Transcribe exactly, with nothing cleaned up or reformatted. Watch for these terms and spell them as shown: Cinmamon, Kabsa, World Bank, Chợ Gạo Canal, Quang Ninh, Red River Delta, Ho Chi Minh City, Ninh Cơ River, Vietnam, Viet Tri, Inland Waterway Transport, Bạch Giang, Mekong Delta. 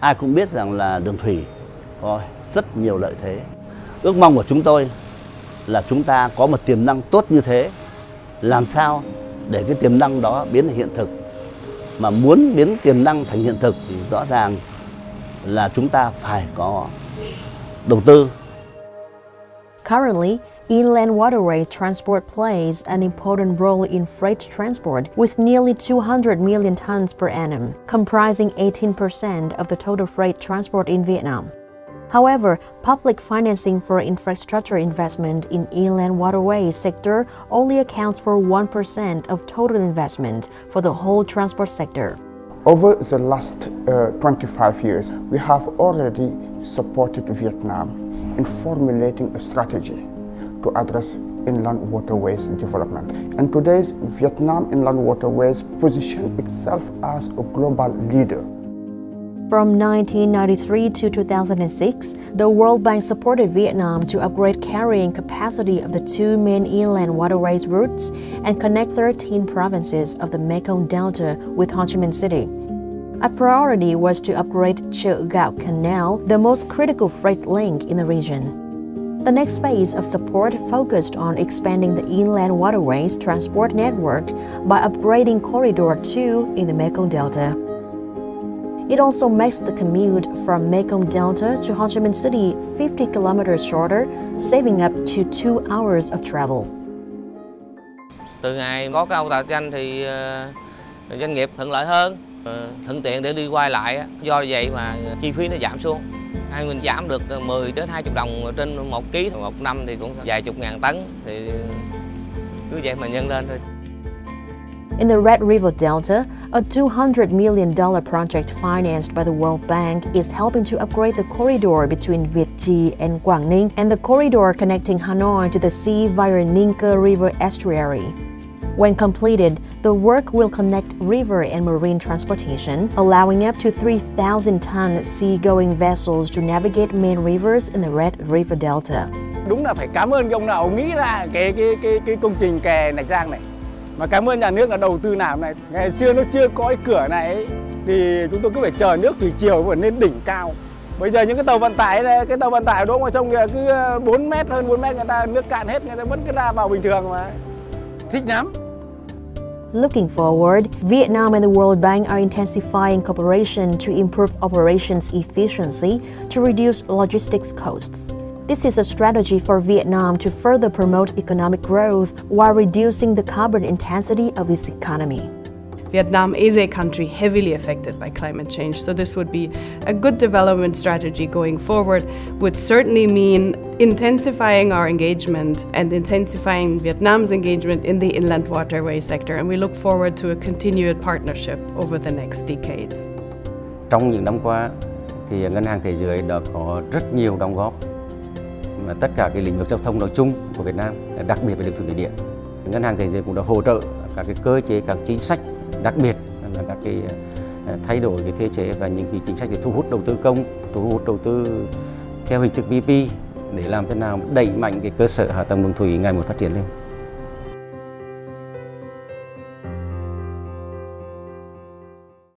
ai cũng biết rằng là đường thủy có rất nhiều lợi thế. Ước mong của chúng tôi là chúng ta có một tiềm năng tốt như thế, làm sao để cái tiềm năng đó biến thành hiện thực. Mà muốn biến tiềm năng thành hiện thực thì rõ ràng là chúng ta phải có đầu tư. Currently, inland waterways transport plays an important role in freight transport, with nearly two hundred million tons per annum, comprising eighteen percent of the total freight transport in Vietnam. However, public financing for infrastructure investment in inland waterways sector only accounts for one percent of total investment for the whole transport sector. Over the last uh, twenty-five years, we have already supported Vietnam in formulating a strategy to address inland waterways development. And today's Vietnam inland waterways position itself as a global leader. From nineteen ninety-three to two thousand six, the World Bank supported Vietnam to upgrade carrying capacity of the two main inland waterways routes and connect thirteen provinces of the Mekong Delta with Ho Chi Minh City. A priority was to upgrade Chợ Gạo Canal, the most critical freight link in the region. The next phase of support focused on expanding the inland waterways transport network by upgrading Corridor two in the Mekong Delta. It also makes the commute from Mekong Delta to Ho Chi Minh City fifty kilometers shorter, saving up to two hours of travel. Từ ngày có cái Âu Tàu Tranh thì doanh nghiệp thuận lợi hơn, thuận tiện để đi quay lại. Do vậy mà chi phí nó giảm xuống. Hai mình giảm được mười đến hai mươi đồng trên một ký, một năm thì cũng vài chục ngàn tấn, thì cứ vậy mà nhân lên thôi. In the Red River Delta, a two hundred million dollar project financed by the World Bank is helping to upgrade the corridor between Viet Tri and Quang Ninh and the corridor connecting Hanoi to the sea via Ninh Cơ River estuary. When completed, the work will connect river and marine transportation, allowing up to three thousand ton sea-going vessels to navigate main rivers in the Red River Delta. Đúng là phải cảm ơn cái ông nào nghĩ ra cái cái cái cái công trình kè Bạch Giang này. Mà cảm ơn nhà nước là đầu tư làm này. Ngày xưa nó chưa có cái cửa này ấy, thì chúng tôi cứ phải chờ nước thủy triều và lên đỉnh cao. Bây giờ những cái tàu vận tải này, cái tàu vận tải đỗ ngoài sông cứ bốn mét, hơn bốn mét người ta nước cạn hết, người ta vẫn cứ ra vào bình thường mà. Thích lắm. Looking forward, Vietnam and the World Bank are intensifying cooperation to improve operations efficiency to reduce logistics costs. This is a strategy for Vietnam to further promote economic growth while reducing the carbon intensity of its economy. Vietnam is a country heavily affected by climate change, so this would be a good development strategy going forward. Would certainly mean intensifying our engagement and intensifying Vietnam's engagement in the inland waterway sector, and we look forward to a continued partnership over the next decades. Trong những năm qua, thì Ngân hàng Thế giới đã có rất nhiều đóng góp mà tất cả cái lĩnh vực giao thông nói chung của Việt Nam, đặc biệt về đường thủy nội địa. Ngân hàng Thế giới cũng đã hỗ trợ các cái cơ chế, các chính sách, đặc biệt là các cái thay đổi cái thể chế và những cái chính sách để thu hút đầu tư công, thu hút đầu tư theo hình thức pê pê để làm thế nào đẩy mạnh cái cơ sở hạ tầng đường thủy ngày một phát triển lên.